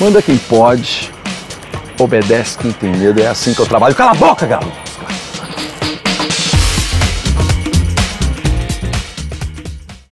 Manda quem pode, obedece quem tem medo, é assim que eu trabalho. Cala a boca, garoto!